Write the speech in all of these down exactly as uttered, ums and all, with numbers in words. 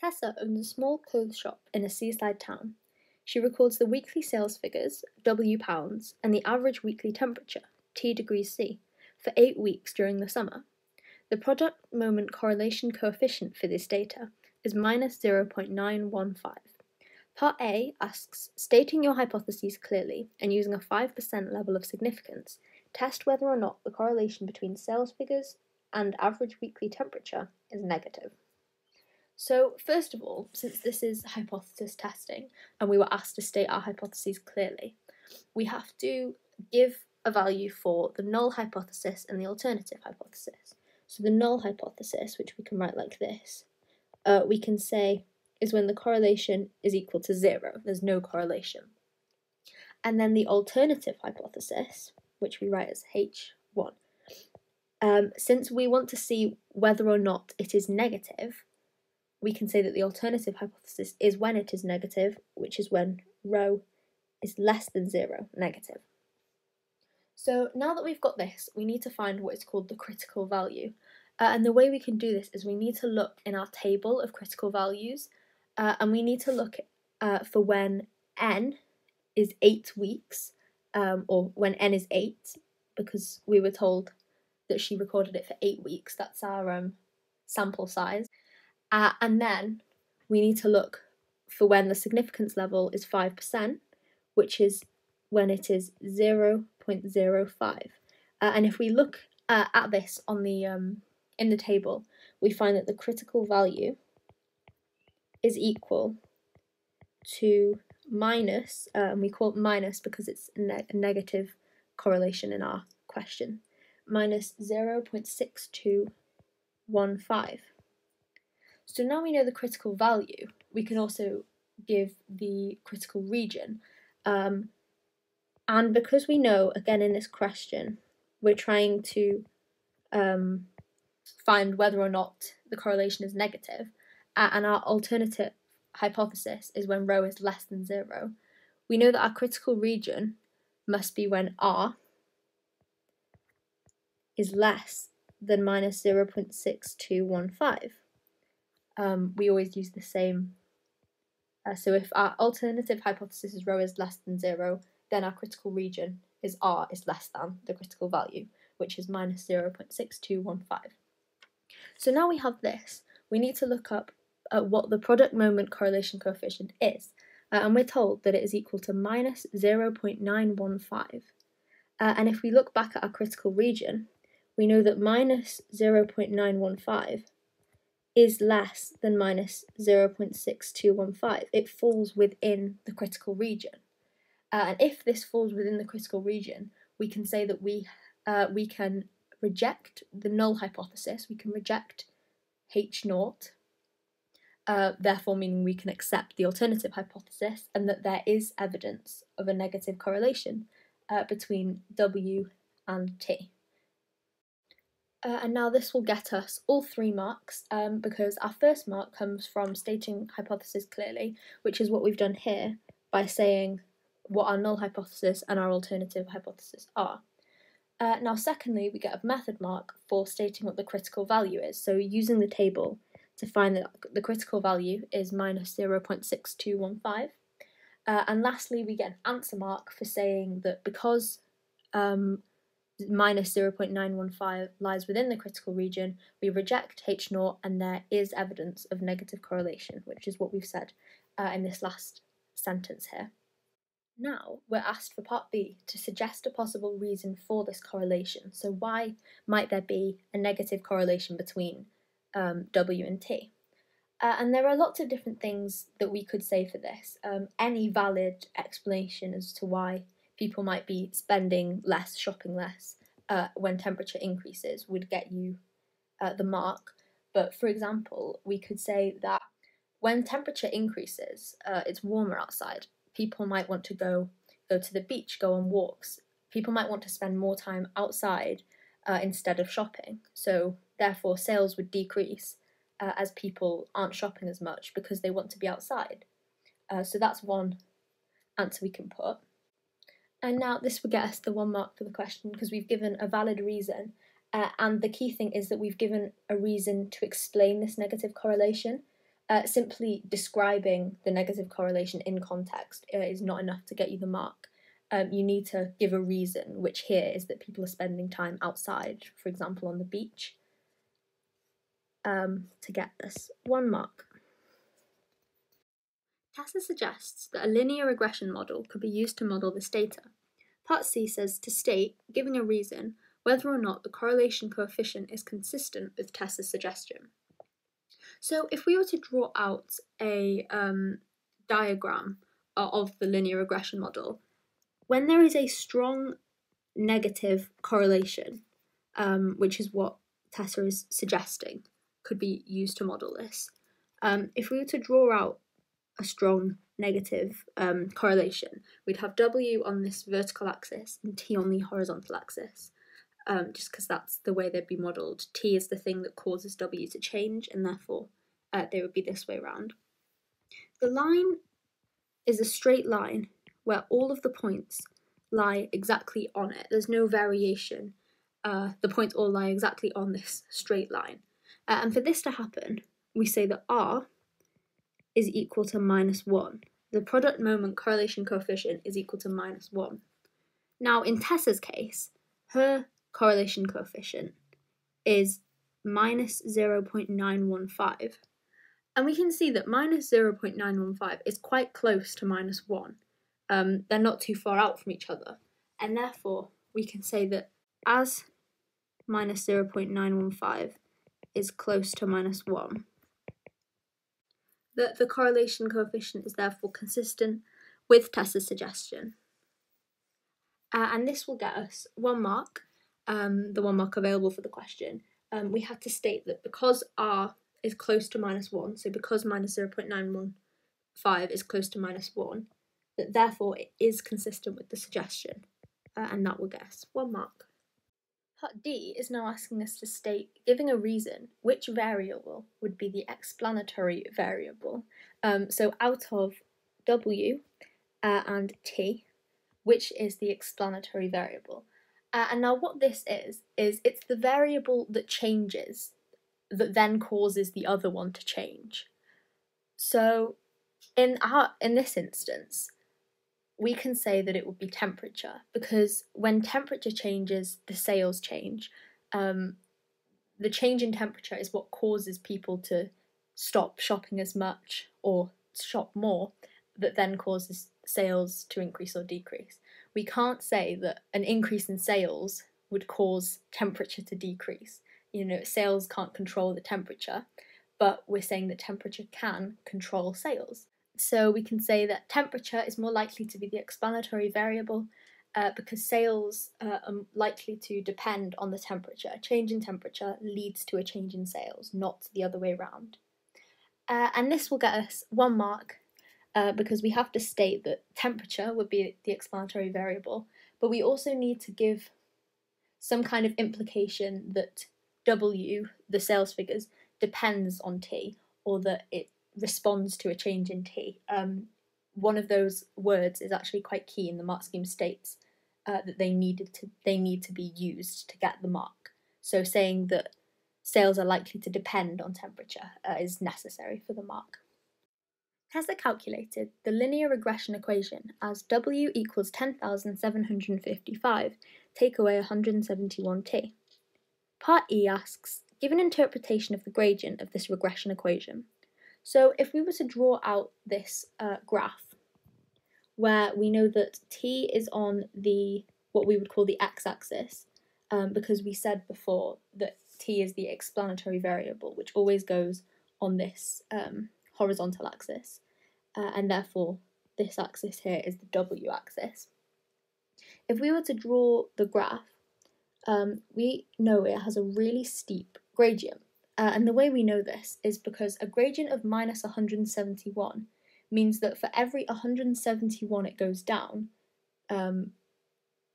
Tessa owns a small clothes shop in a seaside town. She records the weekly sales figures, W pounds, and the average weekly temperature, T degrees C, for eight weeks during the summer. The product moment correlation coefficient for this data is minus zero point nine one five. Part A asks, stating your hypotheses clearly and using a five percent level of significance, test whether or not the correlation between sales figures and average weekly temperature is negative. So, first of all, since this is hypothesis testing and we were asked to state our hypotheses clearly, we have to give a value for the null hypothesis and the alternative hypothesis. So the null hypothesis, which we can write like this, uh, we can say is when the correlation is equal to zero, there's no correlation. And then the alternative hypothesis, which we write as H one, um, since we want to see whether or not it is negative, we can say that the alternative hypothesis is when it is negative, which is when rho is less than zero, negative. So now that we've got this, we need to find what is called the critical value. Uh, and the way we can do this is we need to look in our table of critical values, uh, and we need to look uh, for when n is eight weeks, um, or when n is eight, because we were told that she recorded it for eight weeks. That's our um, sample size. Uh, and then we need to look for when the significance level is five percent, which is when it is zero point zero five. Uh, and if we look uh, at this on the... Um, in the table, we find that the critical value is equal to minus, uh, and we call it minus because it's a, ne a negative correlation in our question, minus zero point six two one five. So now we know the critical value, we can also give the critical region. Um, and because we know, again in this question, we're trying to um, find whether or not the correlation is negative, uh, and our alternative hypothesis is when rho is less than zero. We know that our critical region must be when R is less than minus zero point six two one five. Um, we always use the same. Uh, so if our alternative hypothesis is rho is less than zero, then our critical region is R is less than the critical value, which is minus zero point six two one five. So now we have this, we need to look up at what the product moment correlation coefficient is, uh, and we're told that it is equal to minus zero point nine one five. Uh, and if we look back at our critical region, we know that minus zero point nine one five is less than minus zero point six two one five. It falls within the critical region. Uh, and if this falls within the critical region, we can say that we, uh, we can reject the null hypothesis, we can reject H naught, uh, therefore meaning we can accept the alternative hypothesis and that there is evidence of a negative correlation uh, between W and T. Uh, and now this will get us all three marks, um, because our first mark comes from stating hypotheses clearly, which is what we've done here by saying what our null hypothesis and our alternative hypothesis are. Uh, now, secondly, we get a method mark for stating what the critical value is. So using the table to find that the critical value is minus zero point six two one five. Uh, and lastly, we get an answer mark for saying that because um, minus zero point nine one five lies within the critical region, we reject H naught and there is evidence of negative correlation, which is what we've said uh, in this last sentence here. Now, we're asked for part B to suggest a possible reason for this correlation. So why might there be a negative correlation between um, W and T? Uh, and there are lots of different things that we could say for this. Um, any valid explanation as to why people might be spending less, shopping less, uh, when temperature increases would get you uh, the mark. But for example, we could say that when temperature increases, uh, it's warmer outside. People might want to go go to the beach, go on walks. People might want to spend more time outside uh, instead of shopping. So therefore sales would decrease uh, as people aren't shopping as much because they want to be outside. Uh, so that's one answer we can put. And now this would get us the one mark for the question because we've given a valid reason. Uh, and the key thing is that we've given a reason to explain this negative correlation. uh, simply describing the negative correlation in context uh, is not enough to get you the mark. Um, you need to give a reason, which here is that people are spending time outside, for example on the beach, um, to get this one mark. Tassa suggests that a linear regression model could be used to model this data. Part C says to state, giving a reason, whether or not the correlation coefficient is consistent with Tassa's suggestion. So if we were to draw out a um, diagram of the linear regression model, when there is a strong negative correlation, um, which is what Tassa is suggesting could be used to model this, um, if we were to draw out a strong negative um, correlation, we'd have W on this vertical axis and T on the horizontal axis. Um, just because that's the way they'd be modelled. T is the thing that causes W to change, and therefore uh, they would be this way round. The line is a straight line where all of the points lie exactly on it. There's no variation. Uh, the points all lie exactly on this straight line. Uh, and for this to happen, we say that R is equal to minus one. The product moment correlation coefficient is equal to minus one. Now, in Tassa's case, her correlation coefficient is minus zero point nine one five, and we can see that minus zero point nine one five is quite close to minus one. Um, they're not too far out from each other, and therefore we can say that as minus zero point nine one five is close to minus one, that the correlation coefficient is therefore consistent with Tassa's suggestion. Uh, and this will get us one mark, um, the one mark available for the question. Um, we had to state that because R is close to minus one, so because minus zero point nine one five is close to minus one, that therefore it is consistent with the suggestion, uh, and that will get us one mark. Part D is now asking us to state, giving a reason, which variable would be the explanatory variable. Um, so out of W uh, and T, which is the explanatory variable. Uh, and now what this is, is it's the variable that changes, that then causes the other one to change. So in, our, in this instance, we can say that it would be temperature, because when temperature changes, the sales change. Um, the change in temperature is what causes people to stop shopping as much or shop more, that then causes sales to increase or decrease. We can't say that an increase in sales would cause temperature to decrease. You know, sales can't control the temperature, but we're saying that temperature can control sales. So we can say that temperature is more likely to be the explanatory variable uh, because sales uh, are likely to depend on the temperature. A change in temperature leads to a change in sales, not the other way around. Uh, and this will get us one mark, Uh, because we have to state that temperature would be the explanatory variable, but we also need to give some kind of implication that W, the sales figures, depends on T, or that it responds to a change in T. Um, one of those words is actually quite key in the mark scheme states uh, that they needed to they need to be used to get the mark. So saying that sales are likely to depend on temperature uh, is necessary for the mark. Tassa calculated the linear regression equation as W equals ten thousand seven hundred fifty-five, take away one hundred seventy-one t. Part E asks, give an interpretation of the gradient of this regression equation. So if we were to draw out this uh, graph, where we know that T is on the what we would call the x-axis, um, because we said before that T is the explanatory variable, which always goes on this um, horizontal axis, uh, and therefore this axis here is the W axis. If we were to draw the graph, um, we know it has a really steep gradient, uh, and the way we know this is because a gradient of minus one hundred seventy-one means that for every one hundred seventy-one it goes down, um,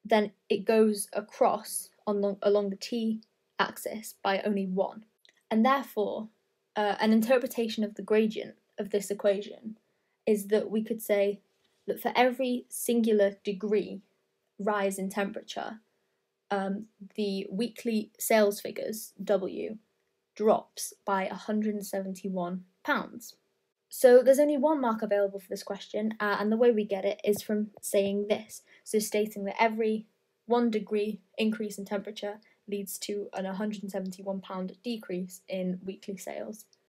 then it goes across on long, along the T axis by only one, and therefore Uh, an interpretation of the gradient of this equation is that we could say that for every singular degree rise in temperature, um, the weekly sales figures, W, drops by one hundred seventy-one pounds. So there's only one mark available for this question, uh, and the way we get it is from saying this, so stating that every one degree increase in temperature leads to an one hundred seventy-one pound decrease in weekly sales.